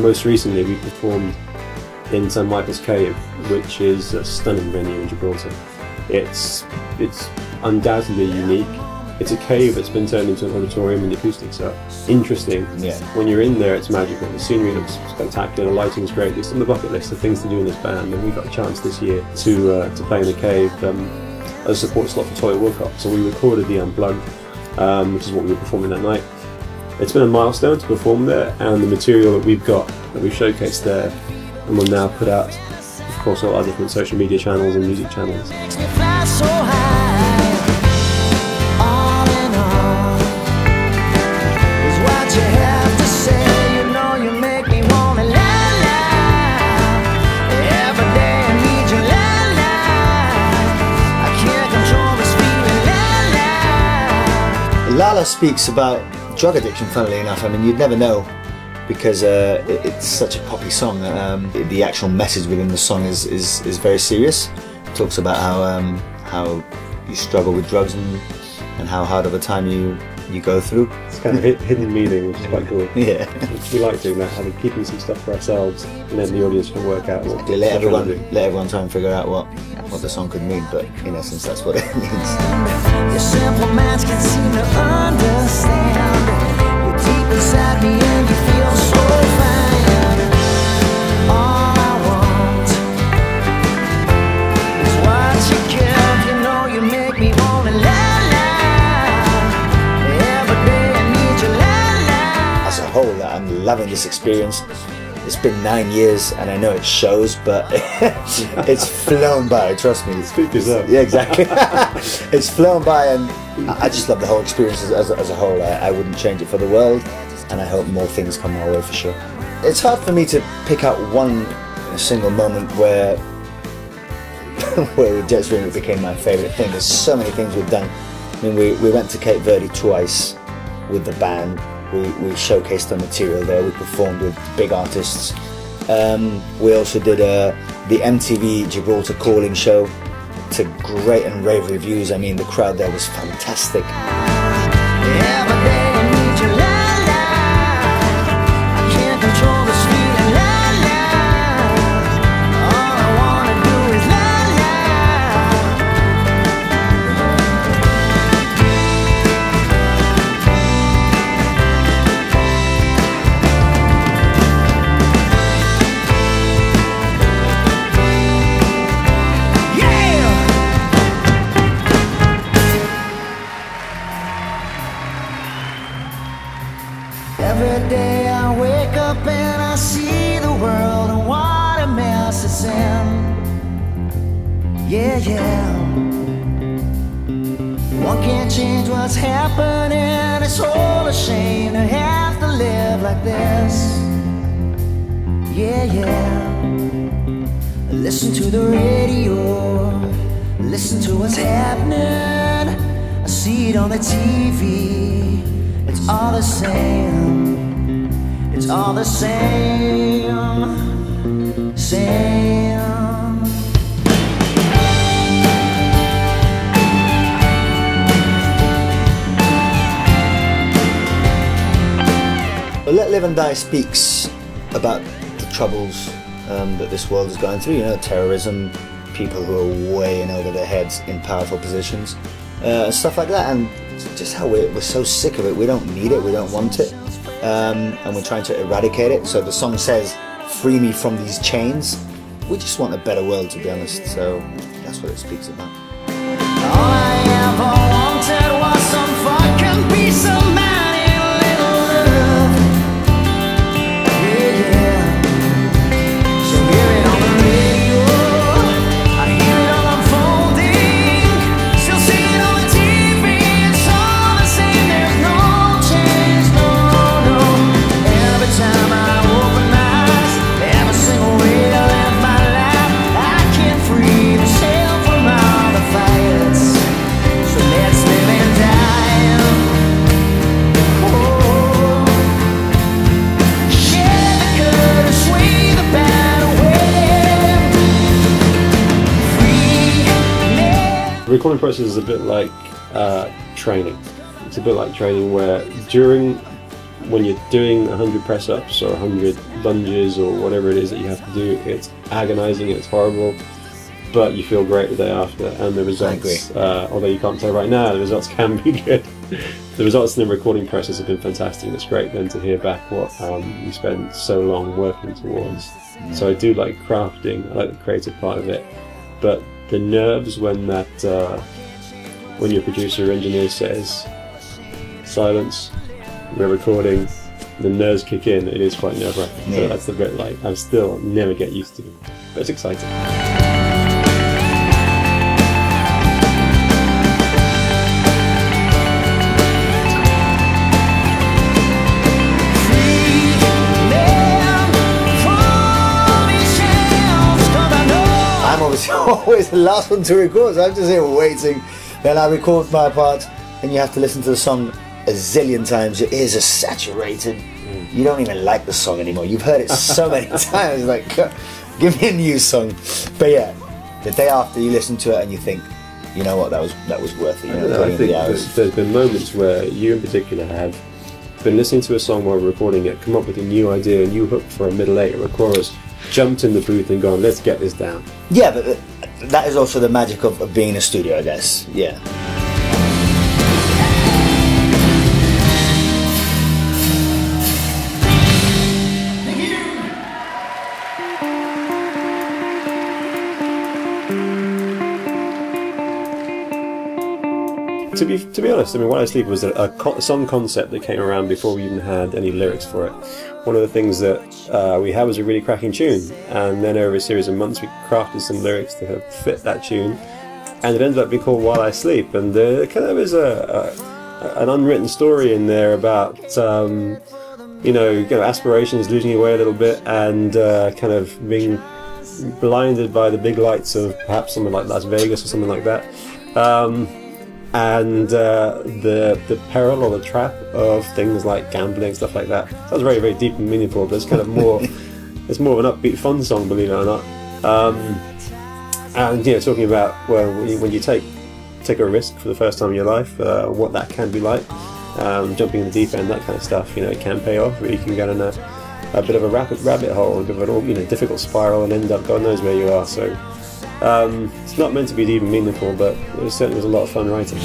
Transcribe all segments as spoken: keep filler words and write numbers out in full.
most recently we performed in St Michael's Cave, which is a stunning venue in Gibraltar. It's, it's undoubtedly unique. It's a cave that's been turned into an auditorium, and the acoustics are interesting. Yeah. When you're in there, it's magical. The scenery looks spectacular, the lighting's great. It's on the bucket list of things to do in this band, and we got a chance this year to uh, to play in the cave um, as a support slot for Toy World Cup. So we recorded the Unplugged, um, which is what we were performing that night. It's been a milestone to perform there, and the material that we've got, that we've showcased there, and we'll now put out, of course, all our different social media channels and music channels. Lala speaks about drug addiction, funnily enough. I mean, you'd never know, because uh, it, it's such a poppy song. Um, the actual message within the song is, is, is very serious. It talks about how um, how you struggle with drugs and, and how hard of a time you, you go through. It's kind of hidden meaning, which is quite cool. Yeah. We like doing that, having keeping some stuff for ourselves, and then the audience can work out what, let everyone let everyone try and figure out what, what the song could mean, but in essence that's what it means. I'm loving this experience. It's been nine years, and I know it shows, but it's flown by. Trust me. Speak yourself. Yeah, exactly. It's flown by, and I just love the whole experience as, as a whole. I, I wouldn't change it for the world, and I hope more things come my way for sure. It's hard for me to pick out one single moment where where the Jets really became my favourite thing. There's so many things we've done. I mean, we we went to Cape Verde twice with the band. We, we showcased our material there, we performed with big artists. Um, we also did uh, the M T V Gibraltar Calling Show to great and rave reviews. I mean, the crowd there was fantastic. Every day I wake up and I see the world and what a mess it's in. Yeah, yeah. One can't change what's happening. It's all a shame to have to live like this. Yeah, yeah. Listen to the radio. Listen to what's happening. I see it on the T V. It's all the same. It's all the same. Same. Well, Let Live and Die speaks about the troubles um, that this world is going through. You know, terrorism, people who are way in over their heads in powerful positions, uh, stuff like that, and just how we're, we're so sick of it. We don't need it, we don't want it, um, and we're trying to eradicate it. So the song says, free me from these chains. We just want a better world, to be honest, so that's what it speaks about. All I ever wanted was some fucking piece of money, little love. Yeah, yeah. So hear it on the radio, I hear it all unfolding, still see it on the T V. The recording process is a bit like uh, training. It's a bit like training where during when you're doing a hundred press-ups or a hundred lunges or whatever it is that you have to do, it's agonizing, it's horrible, but you feel great the day after, and the results, uh, although you can't tell right now, the results can be good. The results in the recording process have been fantastic, and it's great then to hear back what um, you spend so long working towards. Mm. So I do like crafting, I like the creative part of it, but the nerves when that, uh, when your producer or engineer says, silence, we're recording, the nerves kick in, it is quite nerve-wracking. Yeah. So that's the bit like, I still never get used to, but it's exciting. Always the last one to record, so I'm just here waiting. Then I record my part, and you have to listen to the song a zillion times. Your ears are saturated. Mm. You don't even like the song anymore. You've heard it so many times. Like, give me a new song. But yeah, the day after you listen to it and you think, you know what, that was that was worth it. You know, know, I think there's, there's been moments where you in particular have been listening to a song while recording it, come up with a new idea, a new hook for a middle eight or a chorus, jumped in the booth and gone, let's get this down. Yeah, but that is also the magic of, of being in a studio, I guess. Yeah. To be, to be honest, I mean, While I Sleep was a, a song concept that came around before we even had any lyrics for it. One of the things that uh, we had was a really cracking tune, and then over a series of months we crafted some lyrics to help fit that tune, and it ended up being called While I Sleep, and there kind of is a, a, an unwritten story in there about, um, you know, you know, aspirations losing your way a little bit, and uh, kind of being blinded by the big lights of perhaps something like Las Vegas or something like that. Um, and uh, the the peril or the trap of things like gambling, stuff like that. Sounds very, very deep and meaningful, but it's kind of more, it's more of an upbeat fun song, believe it or not. Um, and, you know, talking about, well, when you take take a risk for the first time in your life, uh, what that can be like, um, jumping in the deep end, that kind of stuff, you know, it can pay off, but you can go in a, a bit of a rapid rabbit hole, a bit of an, you know, difficult spiral and end up, God knows where you are, so... Um, it's not meant to be even meaningful, but it certainly was a lot of fun writing.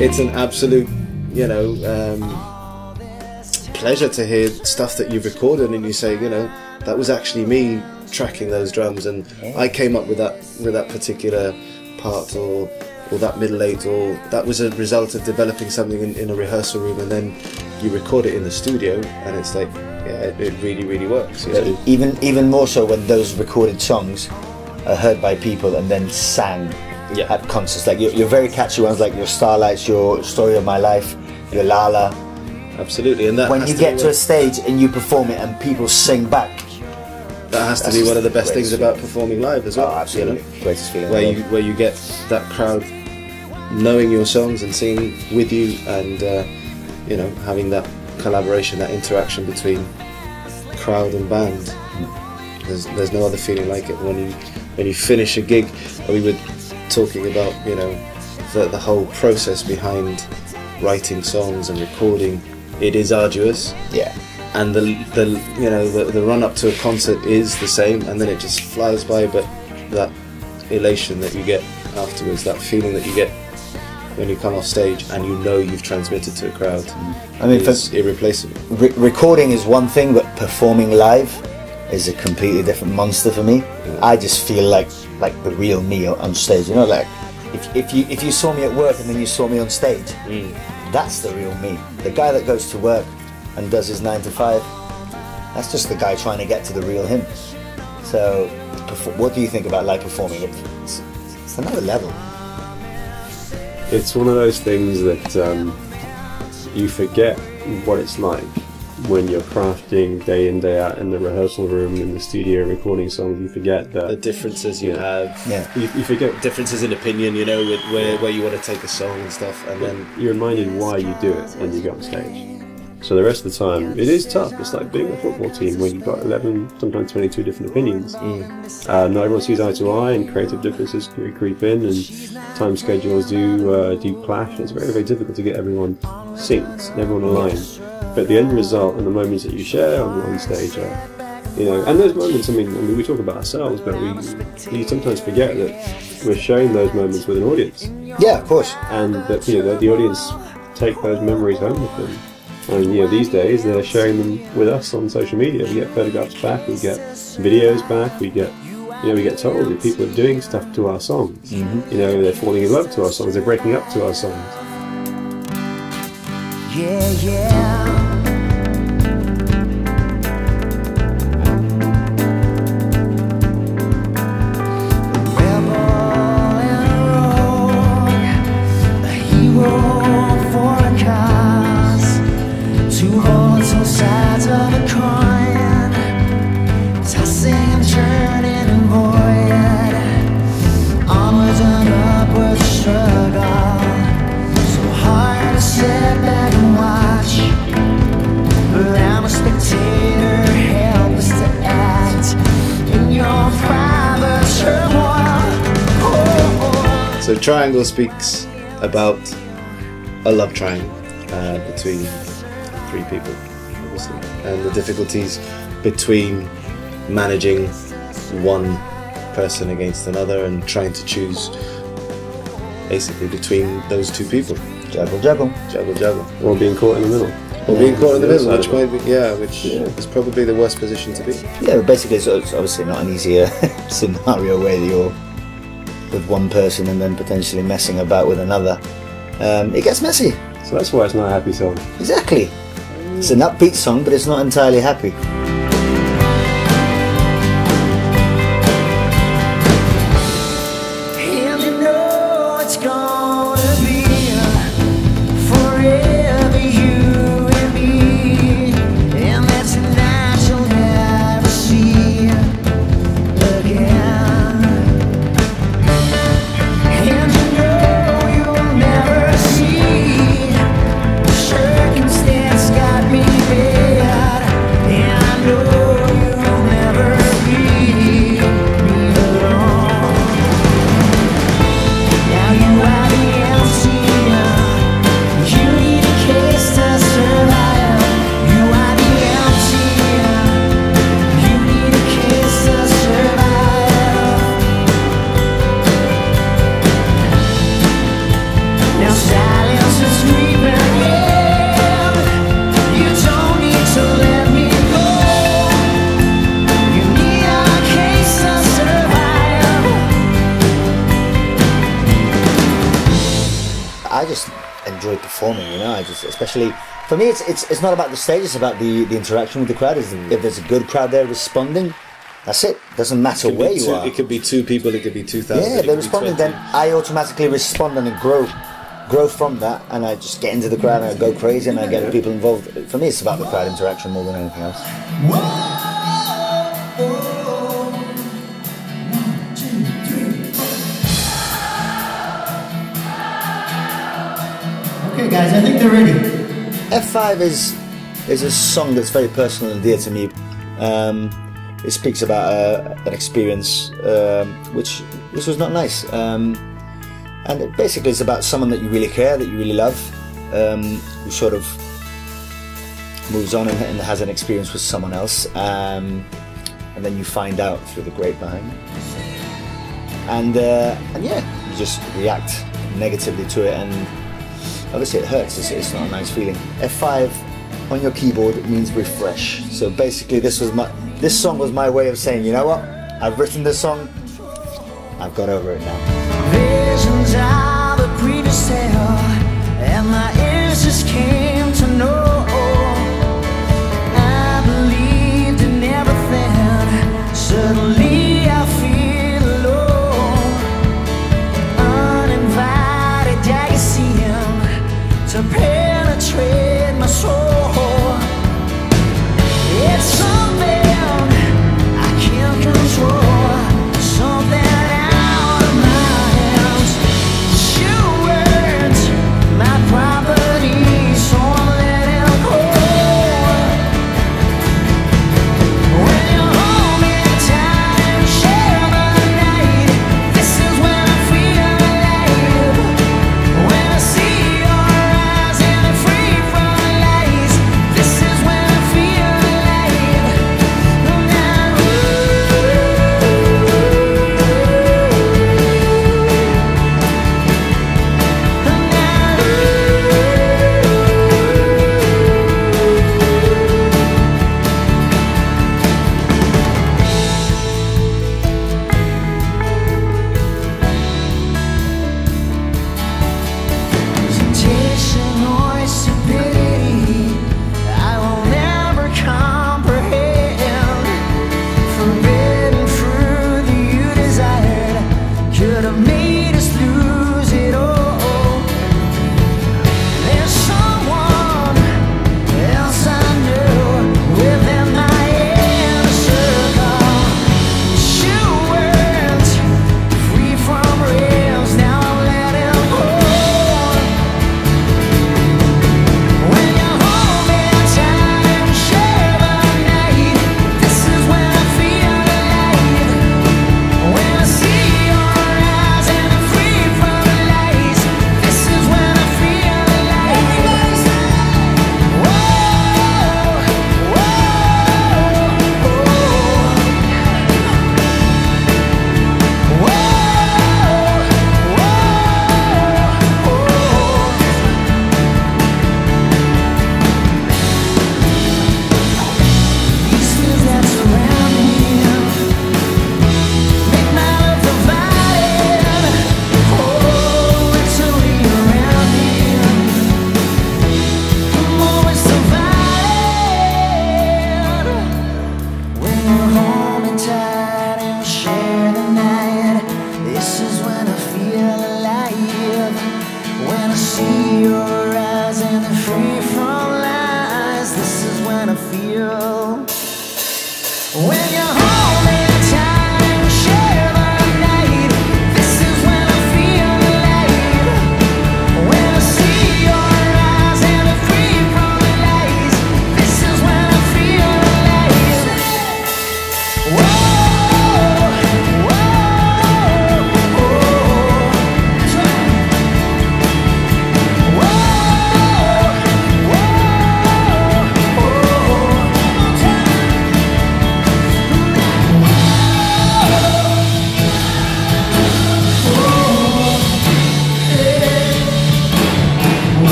It's an absolute, you know, um, pleasure to hear stuff that you've recorded and you say, you know, that was actually me tracking those drums, and I came up with that with that particular part, or or that middle eight, or that was a result of developing something in, in a rehearsal room, and then you record it in the studio, and it's like, yeah, it, it really, really works. You know? Even even more so when those recorded songs are heard by people and then sang. Yeah. At concerts, like your, your very catchy ones, like your Starlights, your Story of My Life, your Lala. Absolutely, and that when you to get to a stage and you perform it and people sing back, that has to be one of the best things about performing live as well. Oh, absolutely, you know? Greatest feeling. Where you where you get that crowd knowing your songs and singing with you, and uh, you know, having that collaboration, that interaction between crowd and band. Mm. There's there's no other feeling like it. When you when you finish a gig, we would. Talking about, you know, the, the whole process behind writing songs and recording, it is arduous. Yeah. And the the you know the, the run up to a concert is the same, and then it just flies by. But that elation that you get afterwards, that feeling that you get when you come off stage and you know you've transmitted to a crowd, I mean, is irreplaceable. Re recording is one thing, but performing live is a completely different monster for me. Yeah. I just feel like like the real me on stage. You know, like if if you if you saw me at work and then you saw me on stage, mm. that's the real me. The guy that goes to work and does his nine to five, that's just the guy trying to get to the real him. So, what do you think about live performing? It's, it's another level. It's one of those things that um, you forget what it's like when you're crafting day in, day out in the rehearsal room, in the studio, recording songs. You forget that the differences you yeah. have. Yeah. You, you forget differences in opinion. You know, with where where you want to take a song and stuff, and yeah. then you're reminded why you do it when you go on stage. So the rest of the time, it is tough. It's like being a football team where you've got eleven, sometimes twenty-two different opinions. Mm. Uh, not everyone sees eye to eye, and creative differences creep in, and time schedules do uh, do clash. It's very, very difficult to get everyone synced, everyone aligned. But the end result and the moments that you share on, on stage are, you know, and those moments. I mean, I mean, we talk about ourselves, but we, we sometimes forget that we're sharing those moments with an audience. Yeah, of course. And that, you know, the, the audience take those memories home with them. And you know, these days they're sharing them with us on social media. We get photographs back, we get videos back, we get, you know, we get told that people are doing stuff to our songs. Mm-hmm. You know, they're falling in love to our songs, they're breaking up to our songs. Yeah, yeah. So Triangle speaks about a love triangle uh, between three people, obviously, and the difficulties between managing one person against another and trying to choose basically between those two people. Juggle, juggle, juggle, juggle. Or being caught in the middle. Or yeah, being caught in the middle, which might be, yeah, which yeah. is probably the worst position to be. Yeah, but basically it's obviously not an easier scenario where you're with one person and then potentially messing about with another. Um, it gets messy. So that's why it's not a happy song. Exactly. It's an upbeat song, but it's not entirely happy. I just enjoy performing, you know. I just, especially for me, it's it's it's not about the stage; it's about the the interaction with the crowd. Is if there's a good crowd there responding, that's it. Doesn't matter where you are. It could be two people. It could be two thousand. Yeah, they're responding. Then I automatically respond and I grow, grow from that, and I just get into the crowd and I go crazy and I get people involved. For me, it's about the crowd interaction more than anything else. Whoa! Okay, guys, I think they're ready. F five is is a song that's very personal and dear to me. Um, it speaks about uh, an experience um, which which was not nice, um, and it basically it's about someone that you really care, that you really love, um, who sort of moves on and, and has an experience with someone else, um, and then you find out through the grapevine, and uh, and yeah, you just react negatively to it, and obviously it hurts. It's, it's not a nice feeling. F five on your keyboard means refresh. So basically, this was my this song was my way of saying, you know what, I've written this song, I've got over it now. Visions of a previous tale, and my ears just came to know. I believed in everything. Suddenly I feel alone, uninvited. I can see him to penetrate my soul. It's something I can't control.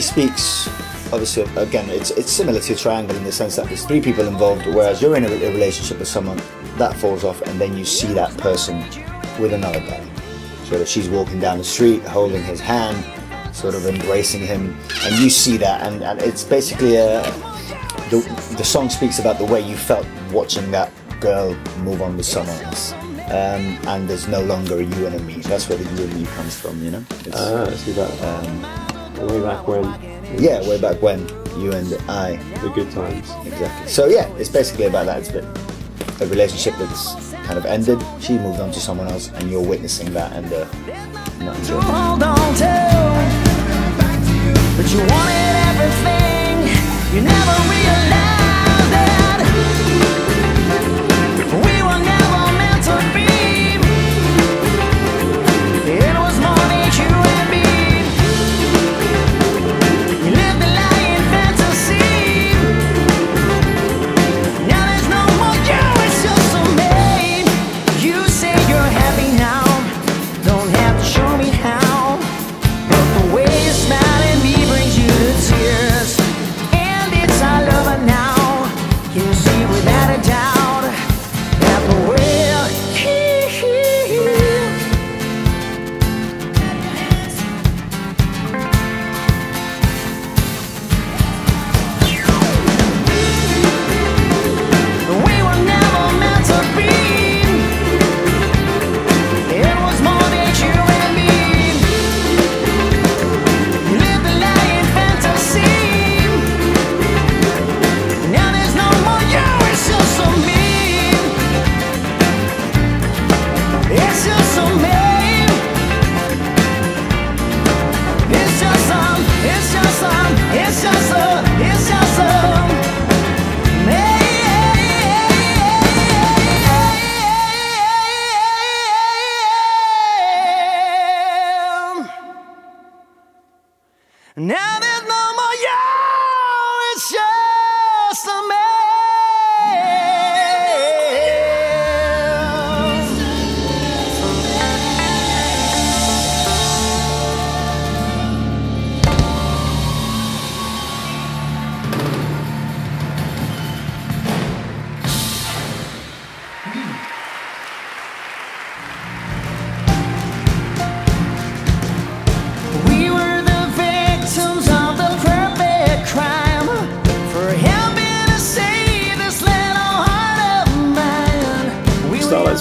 Speaks, obviously, again, it's, it's similar to Triangle in the sense that there's three people involved, whereas you're in a, a relationship with someone, that falls off, and then you see that person with another guy. So that she's walking down the street, holding his hand, sort of embracing him, and you see that, and, and it's basically, a, the, the song speaks about the way you felt watching that girl move on with someone else. Um, and there's no longer a you and a me. That's where the you and me comes from, you know. It's, ah, I see that. Um, way back when. Yeah, way back when. You and I. The good times. Exactly. So yeah, it's basically about that. It's been a relationship that's kind of ended. She moved on to someone else, and you're witnessing that and uh, not enjoying it. Hold on to, but you wanted everything. You never realized that we were never meant to be.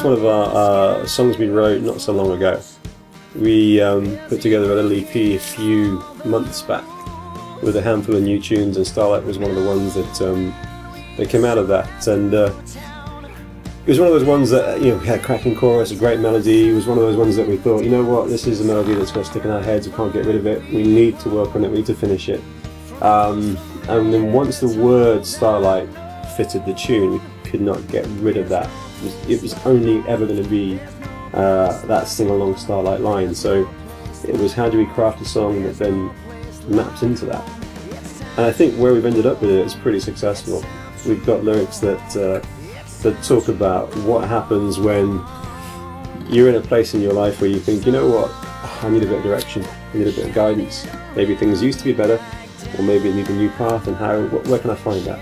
One of our uh, songs we wrote not so long ago. We um, put together a little E P a few months back with a handful of new tunes, and Starlight was one of the ones that um, that came out of that. And uh, it was one of those ones that, you know, had a cracking chorus, a great melody. It was one of those ones that we thought, you know what, this is a melody that's going to stick in our heads. We can't get rid of it. We need to work on it. We need to finish it. Um, and then once the word Starlight fitted the tune, we could not get rid of that. It was only ever going to be uh, that sing-along Starlight line. So it was, how do we craft a song that then maps into that? And I think where we've ended up with it is pretty successful. We've got lyrics that uh, that talk about what happens when you're in a place in your life where you think, you know what, I need a bit of direction, I need a bit of guidance. Maybe things used to be better, or maybe I need a new path, and how? Where can I find that?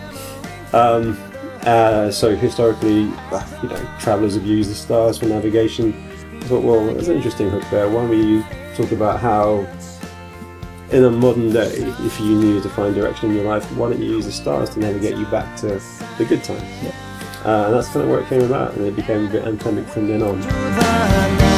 Um, Uh, so historically, you know, travellers have used the stars for navigation. I thought, well, there's an interesting hook there. Why don't we talk about how, in a modern day, if you needed to find direction in your life, why don't you use the stars to navigate you back to the good times? Yeah. Uh, and that's kind of where it came about, and it became a bit anthemic from then on. Be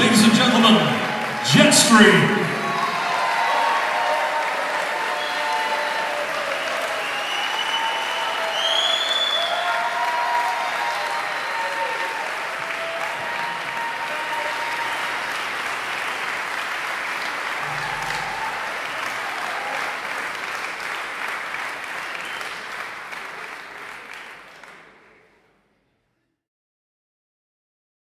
Ladies and gentlemen, jet stream.